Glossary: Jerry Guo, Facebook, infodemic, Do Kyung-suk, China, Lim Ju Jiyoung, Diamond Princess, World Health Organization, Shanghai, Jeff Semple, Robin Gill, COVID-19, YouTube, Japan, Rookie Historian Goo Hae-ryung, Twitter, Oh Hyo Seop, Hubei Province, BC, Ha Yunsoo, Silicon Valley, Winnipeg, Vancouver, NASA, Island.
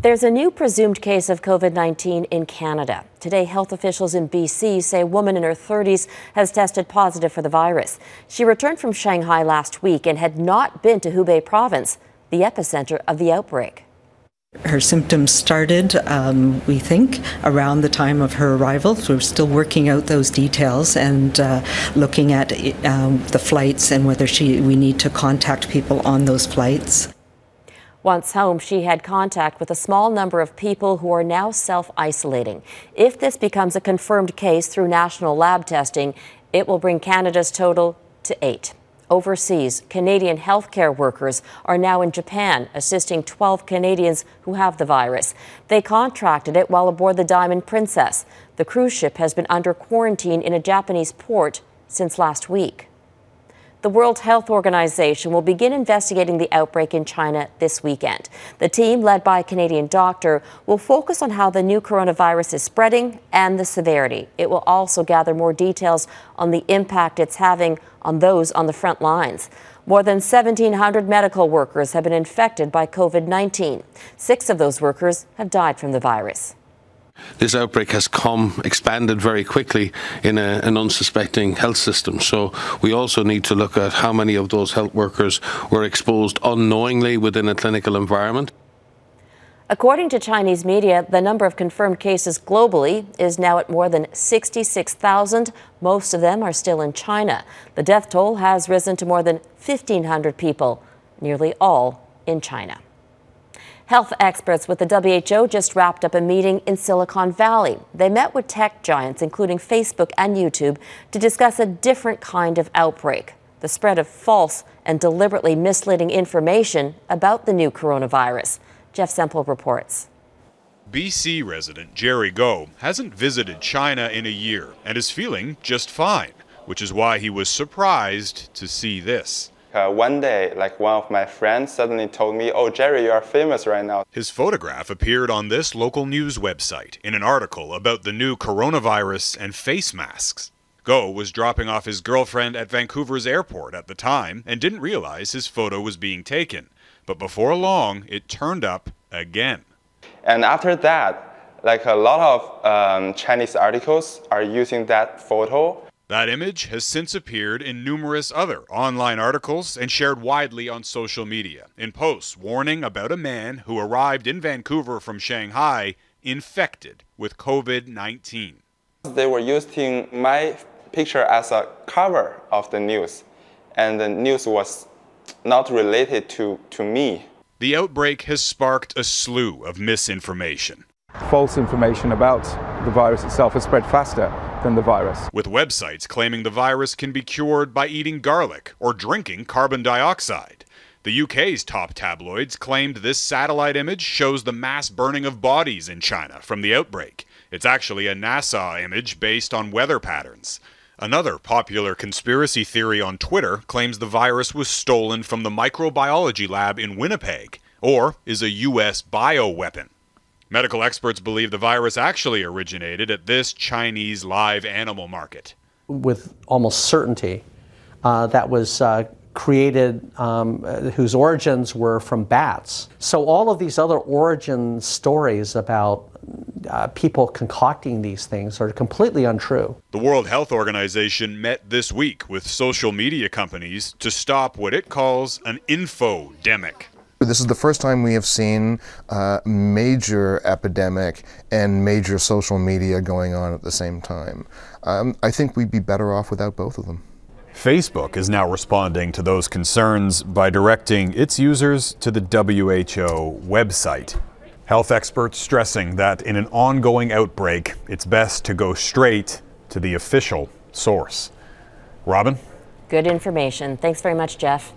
There's a new presumed case of COVID-19 in Canada. Today, health officials in BC say a woman in her 30s has tested positive for the virus. She returned from Shanghai last week and had not been to Hubei Province, the epicenter of the outbreak. Her symptoms started, we think, around the time of her arrival. So we're still working out those details and looking at the flights and whether we need to contact people on those flights. Once home, she had contact with a small number of people who are now self-isolating. If this becomes a confirmed case through national lab testing, it will bring Canada's total to 8. Overseas, Canadian healthcare workers are now in Japan, assisting 12 Canadians who have the virus. They contracted it while aboard the Diamond Princess. The cruise ship has been under quarantine in a Japanese port since last week. The World Health Organization will begin investigating the outbreak in China this weekend. The team, led by a Canadian doctor, will focus on how the new coronavirus is spreading and the severity. It will also gather more details on the impact it's having on those on the front lines. More than 1,700 medical workers have been infected by COVID-19. 6 of those workers have died from the virus. This outbreak has expanded very quickly in an unsuspecting health system. So we also need to look at how many of those health workers were exposed unknowingly within a clinical environment. According to Chinese media, the number of confirmed cases globally is now at more than 66,000. Most of them are still in China. The death toll has risen to more than 1,500 people, nearly all in China. Health experts with the WHO just wrapped up a meeting in Silicon Valley. They met with tech giants, including Facebook and YouTube, to discuss a different kind of outbreak, the spread of false and deliberately misleading information about the new coronavirus. Jeff Semple reports. BC resident Jerry Guo hasn't visited China in a year and is feeling just fine, which is why he was surprised to see this. One day, one of my friends suddenly told me, "Oh, Jerry, you are famous right now." His photograph appeared on this local news website in an article about the new coronavirus and face masks. Guo was dropping off his girlfriend at Vancouver's airport at the time and didn't realize his photo was being taken. But before long, it turned up again. And after that, a lot of Chinese articles are using that photo. That image has since appeared in numerous other online articles and shared widely on social media, in posts warning about a man who arrived in Vancouver from Shanghai infected with COVID-19. They were using my picture as a cover of the news, and the news was not related to me. The outbreak has sparked a slew of misinformation. False information about the virus itself has spread faster than the virus. With websites claiming the virus can be cured by eating garlic or drinking carbon dioxide. The UK's top tabloids claimed this satellite image shows the mass burning of bodies in China from the outbreak. It's actually a NASA image based on weather patterns. Another popular conspiracy theory on Twitter claims the virus was stolen from the microbiology lab in Winnipeg or is a US bioweapon. Medical experts believe the virus actually originated at this Chinese live animal market. With almost certainty, that was created, whose origins were from bats. So all of these other origin stories about people concocting these things are completely untrue. The World Health Organization met this week with social media companies to stop what it calls an infodemic. This is the first time we have seen a major epidemic and major social media going on at the same time. I think we'd be better off without both of them. Facebook is now responding to those concerns by directing its users to the WHO website. Health experts stressing that in an ongoing outbreak, it's best to go straight to the official source. Robin? Good information. Thanks very much, Jeff.